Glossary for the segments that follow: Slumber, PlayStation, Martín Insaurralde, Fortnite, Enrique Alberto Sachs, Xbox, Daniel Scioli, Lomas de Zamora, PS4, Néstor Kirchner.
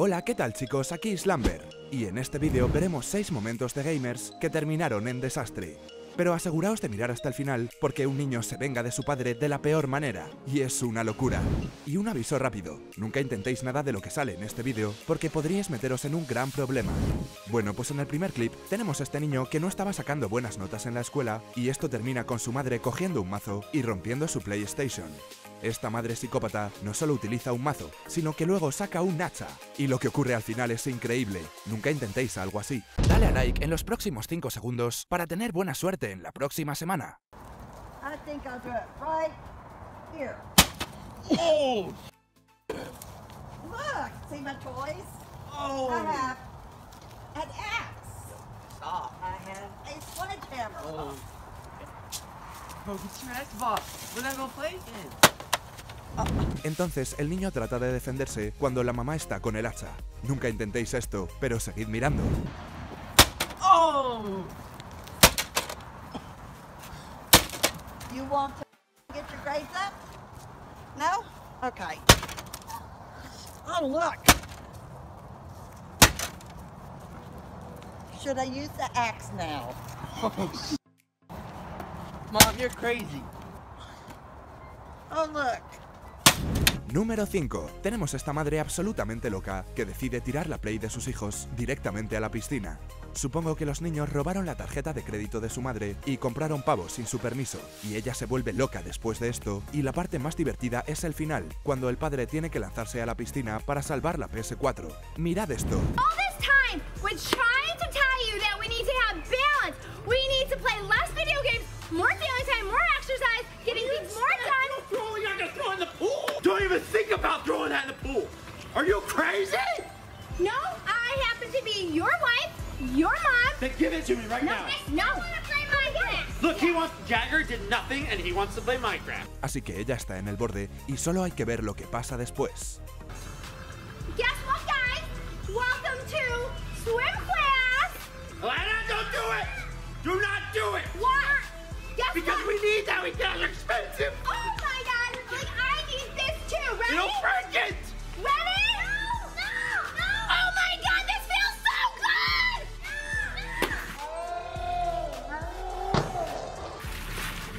Hola, ¿qué tal chicos? Aquí Slumber, y en este vídeo veremos 6 momentos de gamers que terminaron en desastre. Pero aseguraos de mirar hasta el final, porque un niño se venga de su padre de la peor manera, y es una locura. Y un aviso rápido, nunca intentéis nada de lo que sale en este vídeo, porque podríais meteros en un gran problema. Bueno, pues en el primer clip tenemos a este niño que no estaba sacando buenas notas en la escuela, y esto termina con su madre cogiendo un mazo y rompiendo su PlayStation. Esta madre psicópata no solo utiliza un mazo, sino que luego saca un hacha. Y lo que ocurre al final es increíble. Nunca intentéis algo así. Dale a like en los próximos 5 segundos para tener buena suerte en la próxima semana. Entonces el niño trata de defenderse cuando la mamá está con el hacha. Nunca intentéis esto, pero seguid mirando. Número 5. Tenemos a esta madre absolutamente loca que decide tirar la Play de sus hijos directamente a la piscina. Supongo que los niños robaron la tarjeta de crédito de su madre y compraron pavos sin su permiso, y ella se vuelve loca después de esto, y la parte más divertida es el final, cuando el padre tiene que lanzarse a la piscina para salvar la PS4. Mirad esto. Así que ella está en el borde y solo hay que ver lo que pasa después.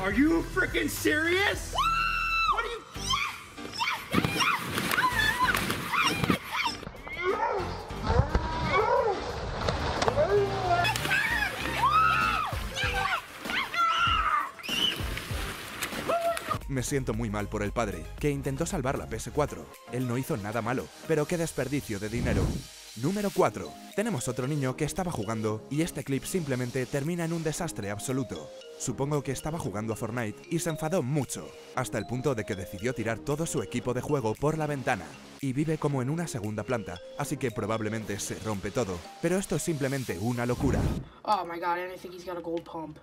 Are you freaking serious? What are you? Me siento muy mal por el padre, que intentó salvar la PS4. Él no hizo nada malo, pero qué desperdicio de dinero. Número 4. Tenemos otro niño que estaba jugando y este clip simplemente termina en un desastre absoluto. Supongo que estaba jugando a Fortnite y se enfadó mucho, hasta el punto de que decidió tirar todo su equipo de juego por la ventana. Y vive como en una segunda planta, así que probablemente se rompe todo. Pero esto es simplemente una locura. Oh my god, I think he's got a gold pump.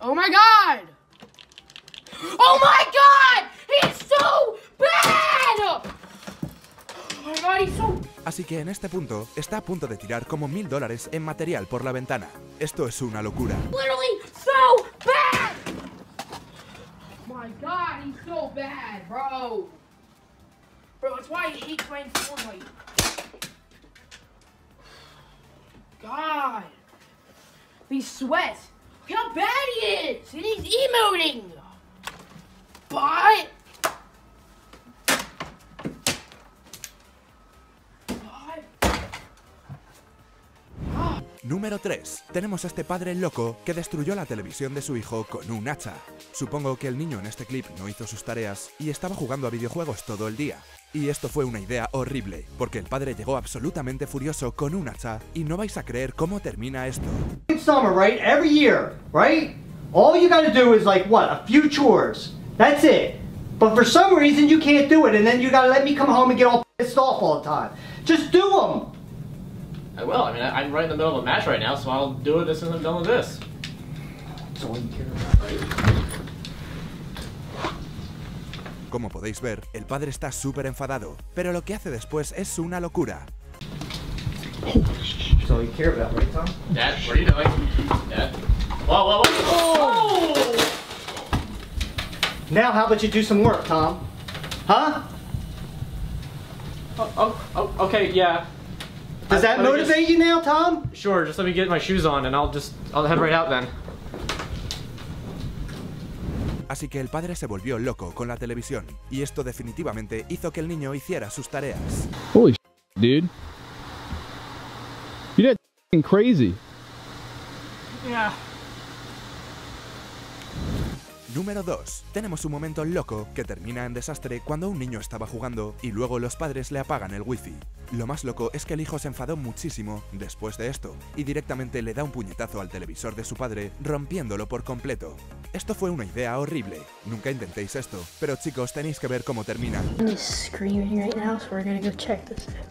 Oh my god! Oh my god! He's so bad! Así que en este punto, está a punto de tirar como $1000 en material por la ventana. Esto es una locura. Número 3. Tenemos a este padre loco que destruyó la televisión de su hijo con un hacha. Supongo que el niño en este clip no hizo sus tareas y estaba jugando a videojuegos todo el día. Y esto fue una idea horrible, porque el padre llegó absolutamente furioso con un hacha y no vais a creer cómo termina esto. Summer, right? Every year, right? All you gotta do is like what? A few chores. That's it. But for some reason you can't do it, and then you gotta let me come home and get all pissed off all the time. Just do them. Well, I mean, I'm right in the middle of a match right now, so I'll do this in the middle of this. Como podéis ver, el padre está súper enfadado, pero lo que hace después es una locura. So you care about, right, Tom? Dad, what are you doing? Dad. Whoa, whoa, whoa! Oh! Now, how about you do some work, Tom? Huh? Okay, yeah. Does that motivate you now, Tom? Sure, just let me get my shoes on and I'll head right out then. Así que el padre se volvió loco con la televisión, y esto definitivamente hizo que el niño hiciera sus tareas. Holy shit, dude. You're that crazy. Yeah. Número 2. Tenemos un momento loco que termina en desastre cuando un niño estaba jugando y luego los padres le apagan el wifi. Lo más loco es que el hijo se enfadó muchísimo después de esto y directamente le da un puñetazo al televisor de su padre, rompiéndolo por completo. Esto fue una idea horrible. Nunca intentéis esto, pero chicos, tenéis que ver cómo termina.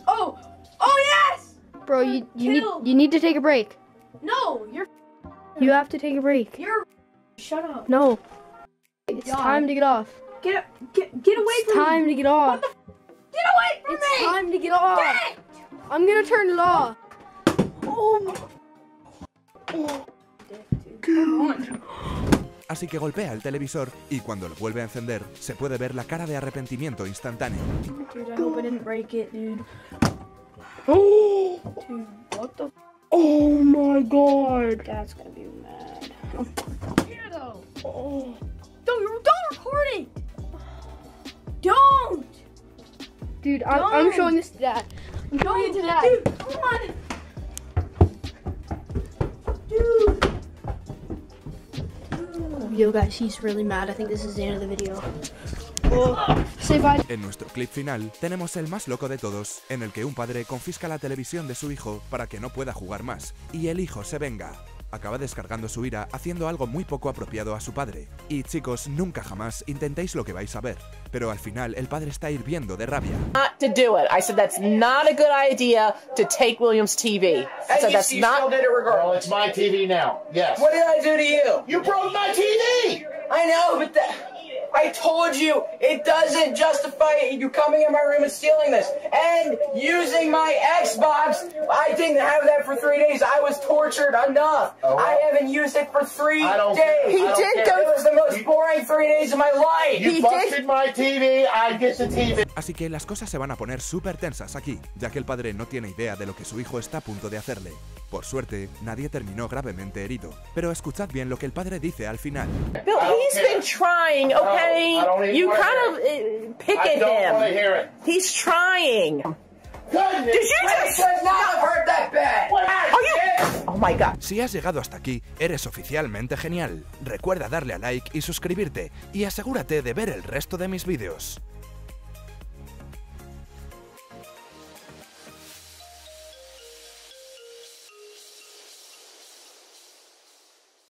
Oh, oh yes. Bro, you need to take a break. No, you have to take a break. Shut up. No. It's time to get off. Get away from me! It's time to get off. What the f? Get away from me! It's time to get off. Get! I'm gonna turn it off. Oh. Come on. Así que golpea el televisor y cuando lo vuelve a encender se puede ver la cara de arrepentimiento instantáneo. Dude, I hope I didn't break it, dude. Oh. Dude, what the f? Oh my god. Dad's gonna be mad. Oh. Don't record it! Don't! Dude, I'm showing this to Dad. I'm showing it to Dad. Dude, come on! Dude! Yo guys, he's really mad. I think this is the end of the video. En nuestro clip final tenemos el más loco de todos, en el que un padre confisca la televisión de su hijo para que no pueda jugar más, y el hijo se venga. Acaba descargando su ira haciendo algo muy poco apropiado a su padre. Y chicos, nunca jamás intentéis lo que vais a ver. Pero al final el padre está hirviendo de rabia. Not to do it. I said that's not a good idea to take William's TV. I said that's not. Girl, it's my TV now. Yes. What did I do to you? You broke my TV. I know, but I told you it doesn't justify you coming in my room and stealing this and using my Xbox. I didn't have that for 3 days. I was tortured enough. Oh, wow. I haven't used it for 3 days. He did go. It was the most boring 3 days of my life. You busted my TV. I get the TV. Así que las cosas se van a poner súper tensas aquí, ya que el padre no tiene idea de lo que su hijo está a punto de hacerle. Por suerte, nadie terminó gravemente herido, pero escuchad bien lo que el padre dice al final. Bill, he's been trying, okay? You kind of pick at him. He's trying. Did you just not hurt that bad? Oh my god. Si has llegado hasta aquí, eres oficialmente genial. Recuerda darle a like y suscribirte, y asegúrate de ver el resto de mis vídeos.